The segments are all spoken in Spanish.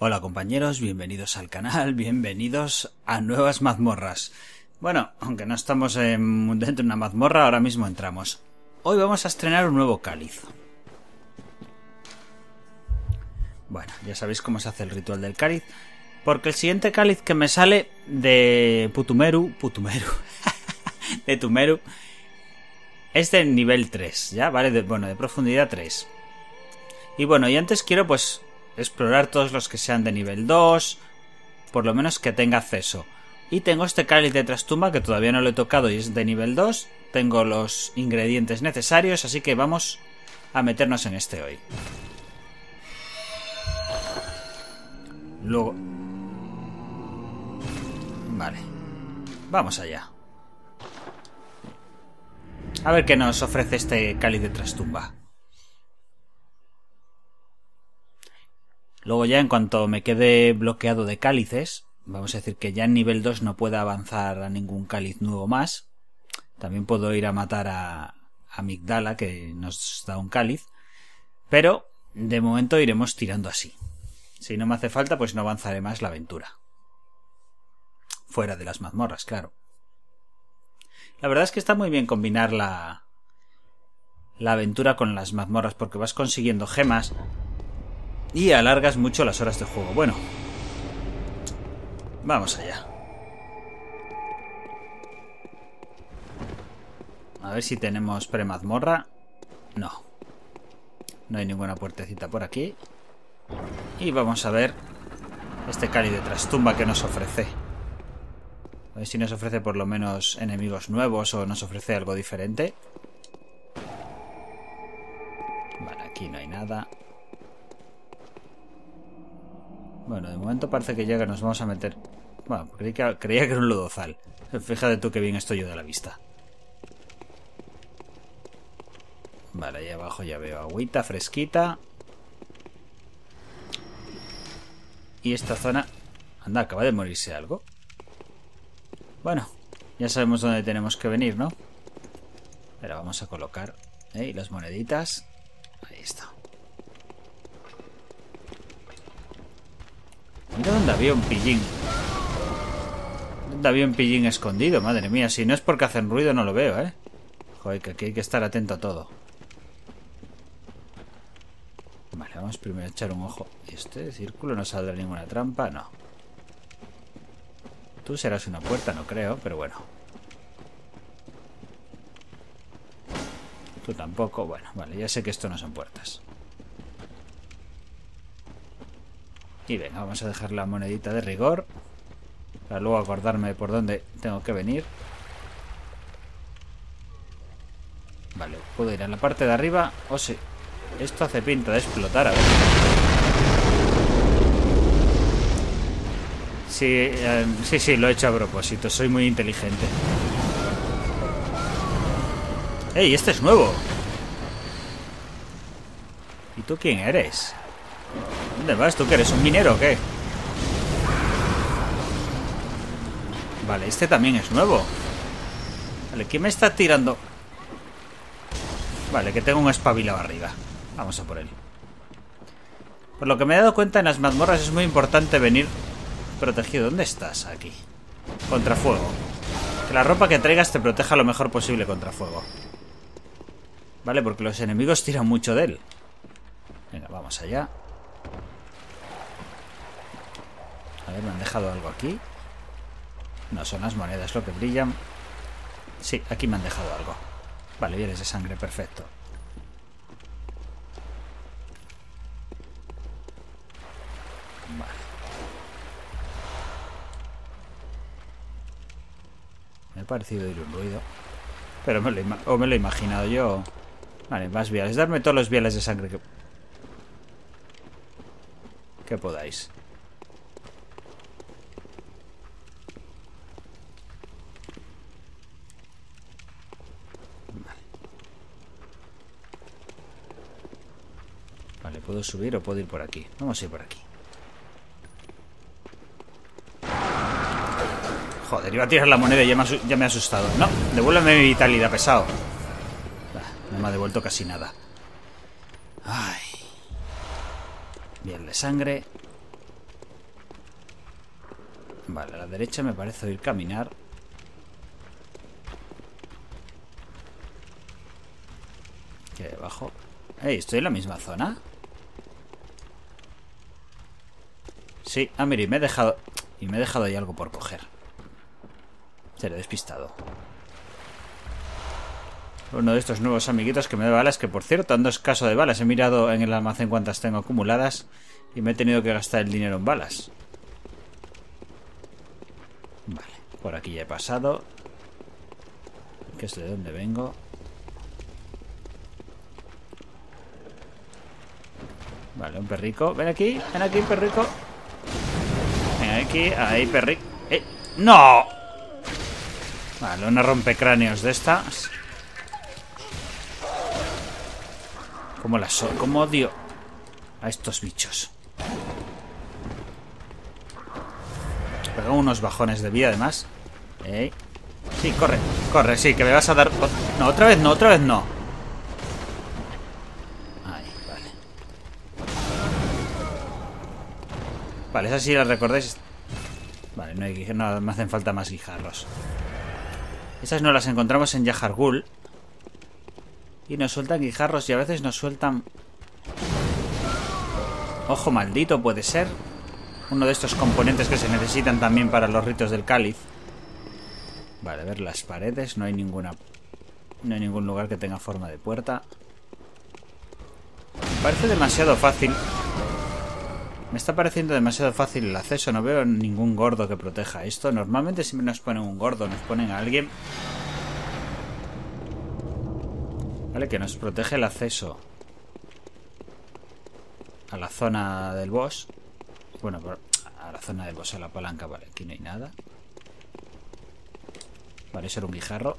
Hola compañeros, bienvenidos al canal, bienvenidos a nuevas mazmorras. Bueno, aunque no estamos dentro de una mazmorra, ahora mismo entramos. Hoy vamos a estrenar un nuevo cáliz. Bueno, ya sabéis cómo se hace el ritual del cáliz, porque el siguiente cáliz que me sale de Pthumeru es de nivel 3, ¿ya? Vale, de profundidad 3. Y bueno, y antes quiero pues explorar todos los que sean de nivel 2, por lo menos que tenga acceso. Y tengo este cáliz de trastumba que todavía no lo he tocado y es de nivel 2. Tengo los ingredientes necesarios, así que vamos a meternos en este hoy. Luego... Vale. Vamos allá. A ver qué nos ofrece este cáliz de trastumba. Luego ya en cuanto me quede bloqueado de cálices, vamos a decir que ya en nivel 2 no pueda avanzar a ningún cáliz nuevo más. También puedo ir a matar a Migdala, que nos da un cáliz. Pero de momento iremos tirando así. Si no me hace falta, pues no avanzaré más la aventura. Fuera de las mazmorras, claro. La verdad es que está muy bien combinar la aventura con las mazmorras, porque vas consiguiendo gemas y alargas mucho las horas de juego. Bueno, vamos allá. A ver si tenemos premazmorra. No. No hay ninguna puertecita por aquí. Y vamos a ver este cáliz de trastumba que nos ofrece. A ver si nos ofrece por lo menos enemigos nuevos o nos ofrece algo diferente. Vale, aquí no hay nada. Bueno, de momento parece que ya que nos vamos a meter... Bueno, creía que era un lodozal. Fíjate tú que bien estoy yo de la vista. Vale, ahí abajo ya veo agüita fresquita. Y esta zona... Anda, acaba de morirse algo. Bueno, ya sabemos dónde tenemos que venir, ¿no? Pero vamos a colocar... ¿eh? Las moneditas. Ahí está. Mira dónde había un pillín. ¿Dónde había un pillín escondido? Madre mía, si no es porque hacen ruido no lo veo, ¿eh? Joder, que aquí hay que estar atento a todo. Vale, vamos primero a echar un ojo. Este círculo no saldrá ninguna trampa, no. Tú serás una puerta, no creo, pero bueno. Tú tampoco, bueno, vale, ya sé que esto no son puertas. Y venga, vamos a dejar la monedita de rigor para luego acordarme por dónde tengo que venir. Vale, puedo ir a la parte de arriba. Oh, sí. Esto hace pinta de explotar, a ver. Sí, sí, lo he hecho a propósito. Soy muy inteligente. ¡Ey, este es nuevo! ¿Y tú quién eres? ¿Dónde vas? ¿Tú que eres un minero o qué? Vale, este también es nuevo. Vale, ¿quién me está tirando? Vale, que tengo un espabilado arriba. Vamos a por él. Por lo que me he dado cuenta, en las mazmorras es muy importante venir protegido. ¿Dónde estás? Aquí. Contra fuego. Que la ropa que traigas te proteja lo mejor posible contra fuego. Vale, porque los enemigos tiran mucho de él. Venga, vamos allá. A ver, me han dejado algo aquí. No, son las monedas lo que brillan. Sí, aquí me han dejado algo. Vale, vienes de sangre, perfecto. Vale. Me ha parecido oír un ruido. Pero me lo he imaginado yo. Vale, más viales. Darme todos los viales de sangre que podáis. Vale, puedo subir o puedo ir por aquí. Vamos a ir por aquí. Joder, iba a tirar la moneda y ya me ha asustado. No, devuélveme mi vitalidad, pesado. No me ha devuelto casi nada. Ay. Bien de sangre. Vale, a la derecha me parece oír caminar. Aquí abajo. ¡Ey! ¿Estoy en la misma zona? Sí. Ah, mire, me he dejado ahí algo por coger. Seré despistado. Uno de estos nuevos amiguitos que me da balas, que por cierto ando escaso de balas. He mirado en el almacén cuántas tengo acumuladas y me he tenido que gastar el dinero en balas. Vale, por aquí ya he pasado, que es de donde vengo. Vale, un perrico. Ven aquí, perrico. Ven aquí, ahí, perrico. ¡No! Vale, una rompecráneos de estas. Como odio a estos bichos. Pegó unos bajones de vida además. Sí, corre, corre, sí, que me vas a dar... No, otra vez no, otra vez no. Ahí, vale. Vale, esa sí la recordáis. Vale, no me hacen falta más guijarros. Esas no las encontramos en Yahargul. Y nos sueltan guijarros y a veces nos sueltan... Ojo maldito, puede ser. Uno de estos componentes que se necesitan también para los ritos del cáliz. Vale, a ver las paredes. No hay ninguna... No hay ningún lugar que tenga forma de puerta. Me parece demasiado fácil. Me está pareciendo demasiado fácil el acceso. No veo ningún gordo que proteja esto. Normalmente siempre nos ponen un gordo, nos ponen a alguien... Vale, que nos protege el acceso a la zona del boss. Bueno, a la zona del boss, a la palanca. Vale, aquí no hay nada. Vale, eso era un guijarro.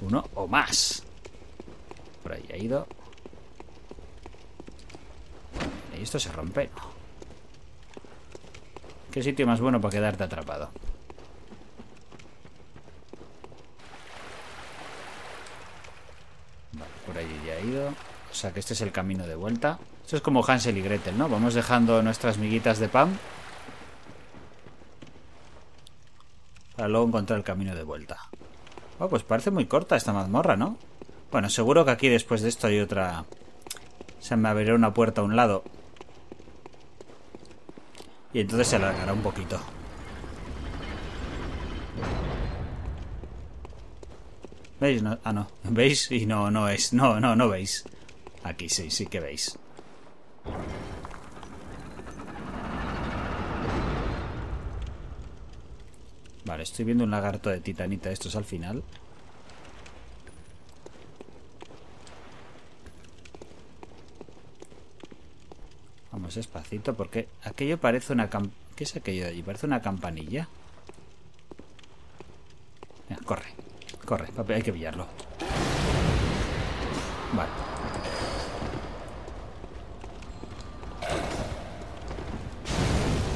Uno o más. Por ahí ha ido. Y esto se rompe. ¿Qué sitio más bueno para quedarte atrapado? Por allí ya he ido. O sea que este es el camino de vuelta. Esto es como Hansel y Gretel, ¿no? Vamos dejando nuestras miguitas de pan para luego encontrar el camino de vuelta. Oh, pues parece muy corta esta mazmorra, ¿no? Bueno, seguro que aquí después de esto hay otra. Se me abrirá una puerta a un lado y entonces se alargará un poquito. ¿Veis? No, ah, no. ¿Veis? Y no, no es. No, no, no veis. Aquí sí, sí que veis. Vale, estoy viendo un lagarto de titanita. Esto es al final. Vamos despacito porque aquello parece una campanilla. ¿Qué es aquello de allí? Parece una campanilla. Mira, corre. Corre, papi, hay que pillarlo. Vale.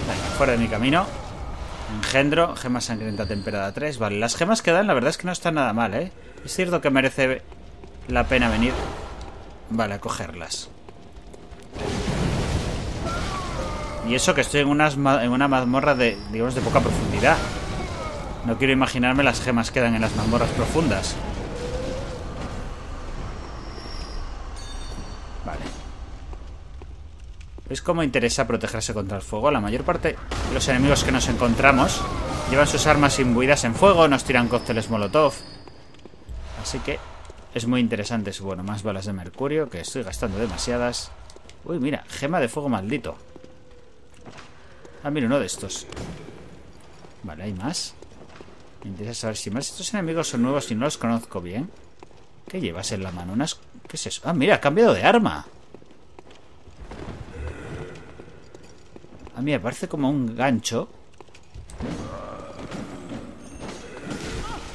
Vale, fuera de mi camino. Engendro, gema sangrienta temperada 3. Vale, las gemas que dan la verdad es que no están nada mal, ¿eh? Es cierto que merece la pena venir. Vale, a cogerlas. Y eso que estoy en una mazmorra de, digamos, de poca profundidad. No quiero imaginarme las gemas que dan en las mazmorras profundas. Vale. ¿Veis cómo interesa protegerse contra el fuego? La mayor parte de los enemigos que nos encontramos llevan sus armas imbuidas en fuego, nos tiran cócteles molotov. Así que es muy interesante eso. Bueno, más balas de mercurio, que estoy gastando demasiadas. Uy, mira, gema de fuego maldito. Ah, mira, uno de estos. Vale, hay más. Me interesa saber si más. Estos enemigos son nuevos y no los conozco bien. ¿Qué llevas en la mano? ¿Unas? ¿Qué es eso? Ah, mira, ha cambiado de arma. Ah, mira, parece como un gancho.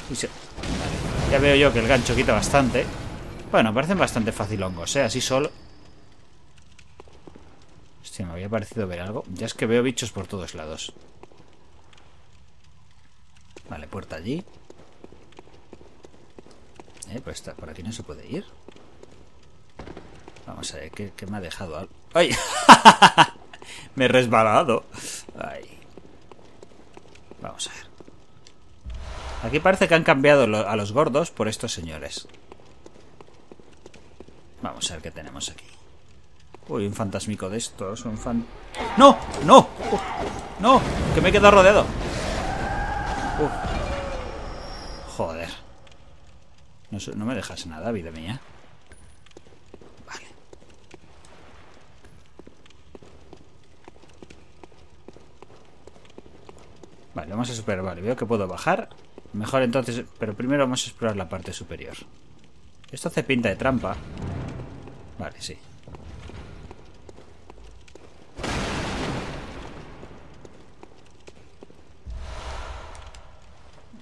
Vale, ya veo yo que el gancho quita bastante. Bueno, parecen bastante facilongos, ¿eh? Así solo. Hostia, me había parecido ver algo. Ya es que veo bichos por todos lados. Vale, puerta allí. Pues está, por aquí no se puede ir. Vamos a ver, ¿qué me ha dejado algo? ¡Ay! Me he resbalado. Ay. Vamos a ver. Aquí parece que han cambiado a los gordos por estos señores. Vamos a ver qué tenemos aquí. Uy, un fantasmico de estos. ¡No! ¡No! ¡No! ¡Que me he quedado rodeado! Joder. No me dejas nada, vida mía. Vale. Vale, vamos a superar. Vale, veo que puedo bajar. Mejor entonces. Pero primero vamos a explorar la parte superior. Esto hace pinta de trampa. Vale, sí.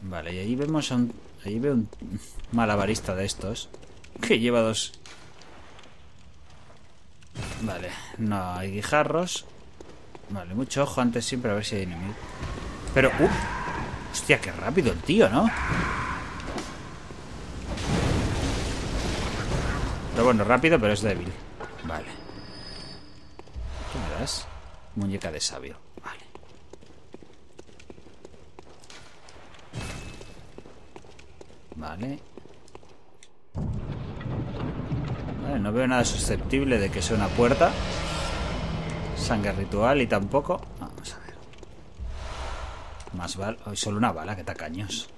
Vale, y ahí vemos a un... Ahí veo un malabarista de estos que lleva dos... Vale, no hay guijarros. Vale, mucho ojo antes siempre a ver si hay enemigos. Pero... Hostia, qué rápido el tío, ¿no? Pero bueno, rápido, pero es débil. Vale. ¿Qué me das? Muñeca de sabio. Vale. Vale. Vale, no veo nada susceptible de que sea una puerta. Sangre ritual y tampoco. Vamos a ver. Más bala. Hoy solo una bala, que tacaños.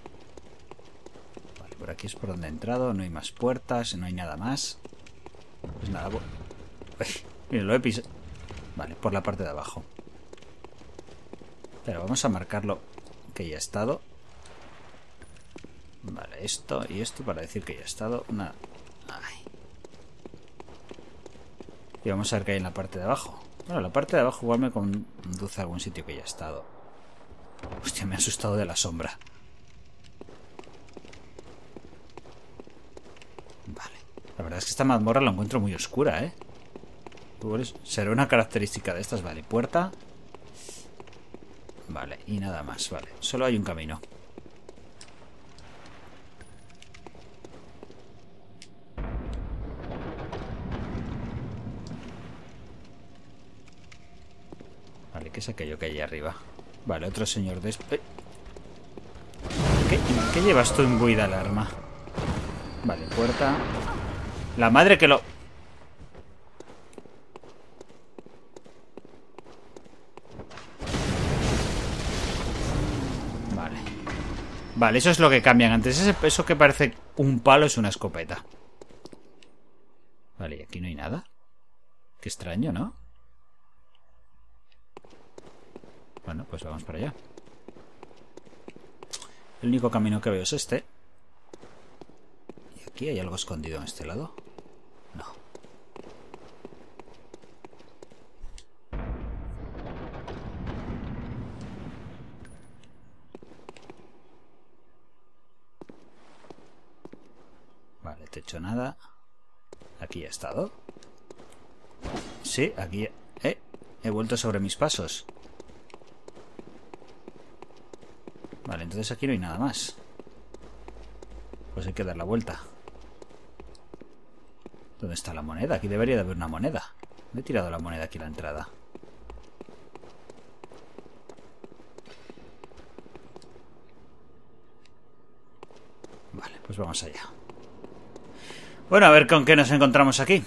Vale, por aquí es por donde he entrado. No hay más puertas, no hay nada más. Pues nada. Uy, mira, lo he pisado. Vale, por la parte de abajo. Pero vamos a marcarlo que ya he estado. Vale, esto y esto para decir que ya he estado. Nada. Ay. Y vamos a ver qué hay en la parte de abajo. Bueno, la parte de abajo igual me conduce a algún sitio que ya he estado. Hostia, me he asustado de la sombra. Vale. La verdad es que esta mazmorra la encuentro muy oscura, ¿eh? Será una característica de estas. Vale, puerta. Vale, y nada más. Vale, solo hay un camino. ¿Qué es aquello que hay arriba? Vale, otro señor de... ¿Qué llevas tú imbuida el arma? Vale, puerta... ¡La madre que lo...! Vale. Vale, eso es lo que cambian antes. Eso que parece un palo es una escopeta. Vale, y aquí no hay nada. Qué extraño, ¿no? Bueno, pues vamos para allá. El único camino que veo es este. ¿Y aquí hay algo escondido en este lado? No. Vale, techo nada. Aquí he estado. Sí, aquí... he vuelto sobre mis pasos. Vale, entonces aquí no hay nada más. Pues hay que dar la vuelta. ¿Dónde está la moneda? Aquí debería de haber una moneda. Me he tirado la moneda aquí a la entrada. Vale, pues vamos allá. Bueno, a ver con qué nos encontramos aquí.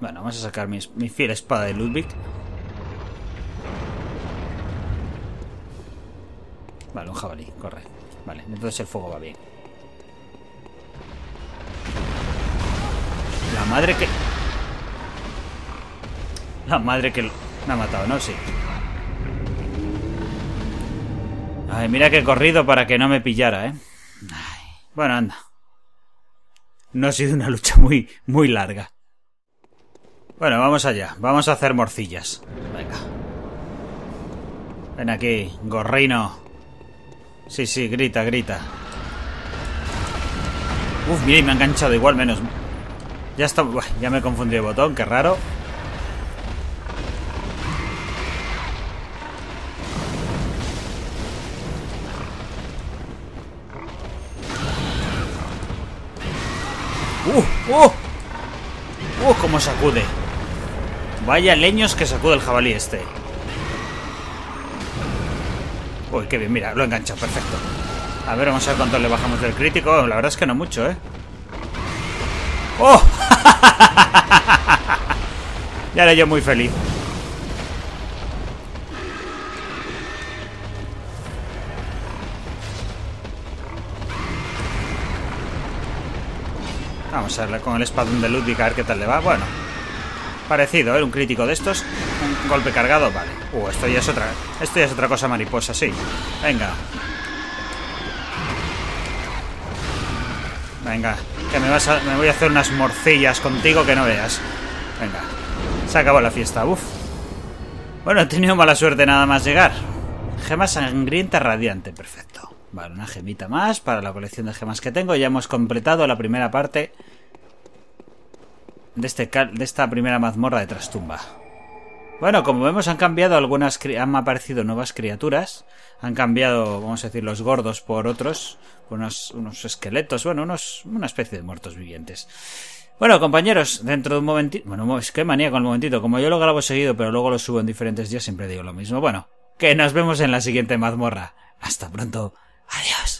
Bueno, vamos a sacar mi fiel espada de Ludwig. Vale, un jabalí, corre. Vale, entonces el fuego va bien. La madre que... La madre que... Me ha matado, ¿no? Sí. Ay, mira que he corrido para que no me pillara, ¿eh? Ay, bueno, anda. No ha sido una lucha muy, muy larga. Bueno, vamos allá. Vamos a hacer morcillas. Venga. Ven aquí, gorrino. Sí, sí, grita, grita. Uf, mira, y me ha enganchado igual, menos. Ya está. Uah, ya me he confundido el botón, qué raro. Cómo sacude. Vaya leños que sacude el jabalí este. Uy, qué bien, mira, lo engancha, perfecto. A ver, vamos a ver cuánto le bajamos del crítico. La verdad es que no mucho, ¿eh? ¡Oh! Ya era yo muy feliz. Vamos a verle con el espadón de Ludwig a ver qué tal le va. Bueno, parecido, ¿eh? Un crítico de estos. Un golpe cargado, vale. Esto ya es otra cosa mariposa, sí. Venga. Venga, que me voy a hacer unas morcillas contigo que no veas. Venga, se acabó la fiesta, uff. Bueno, he tenido mala suerte nada más llegar. Gema sangrienta radiante, perfecto. Vale, una gemita más para la colección de gemas que tengo. Ya hemos completado la primera parte de esta primera mazmorra de Trastumba. Bueno, como vemos han cambiado algunas, han aparecido nuevas criaturas. Han cambiado, vamos a decir, los gordos por otros, por unos esqueletos, bueno, una especie de muertos vivientes. Bueno, compañeros, dentro de un momentito... Bueno, es que manía con el momentito, como yo lo grabo seguido pero luego lo subo en diferentes días, siempre digo lo mismo. Bueno, que nos vemos en la siguiente mazmorra. Hasta pronto, adiós.